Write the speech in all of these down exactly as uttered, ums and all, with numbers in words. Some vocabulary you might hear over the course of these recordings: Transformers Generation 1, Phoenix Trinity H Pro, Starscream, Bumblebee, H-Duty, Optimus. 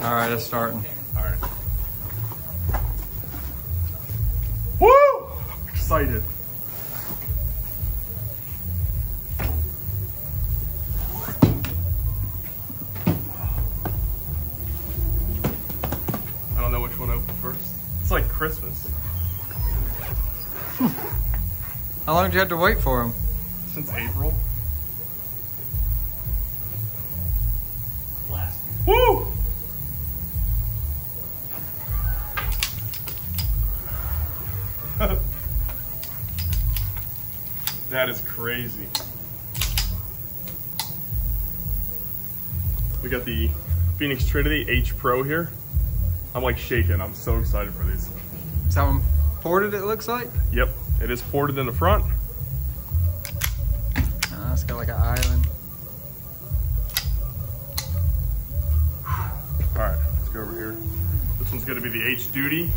All right, it's starting. All right. Woo! Excited. I don't know which one opened first. It's like Christmas. How long did you have to wait for him? Since April. Last year. Woo! That is crazy. We got the Phoenix Trinity H Pro here. I'm like shaking. I'm so excited for these. Is that one ported, it looks like? Yep, it is ported in the front. Uh, it's got like an island. All right, let's go over here. This one's gonna be the H-Duty.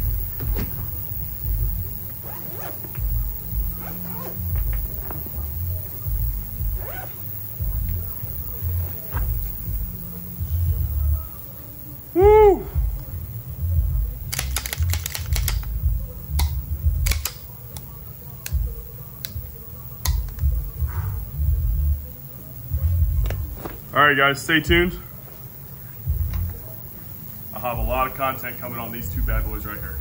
Woo! All right, guys, stay tuned. I'll have a lot of content coming on these two bad boys right here.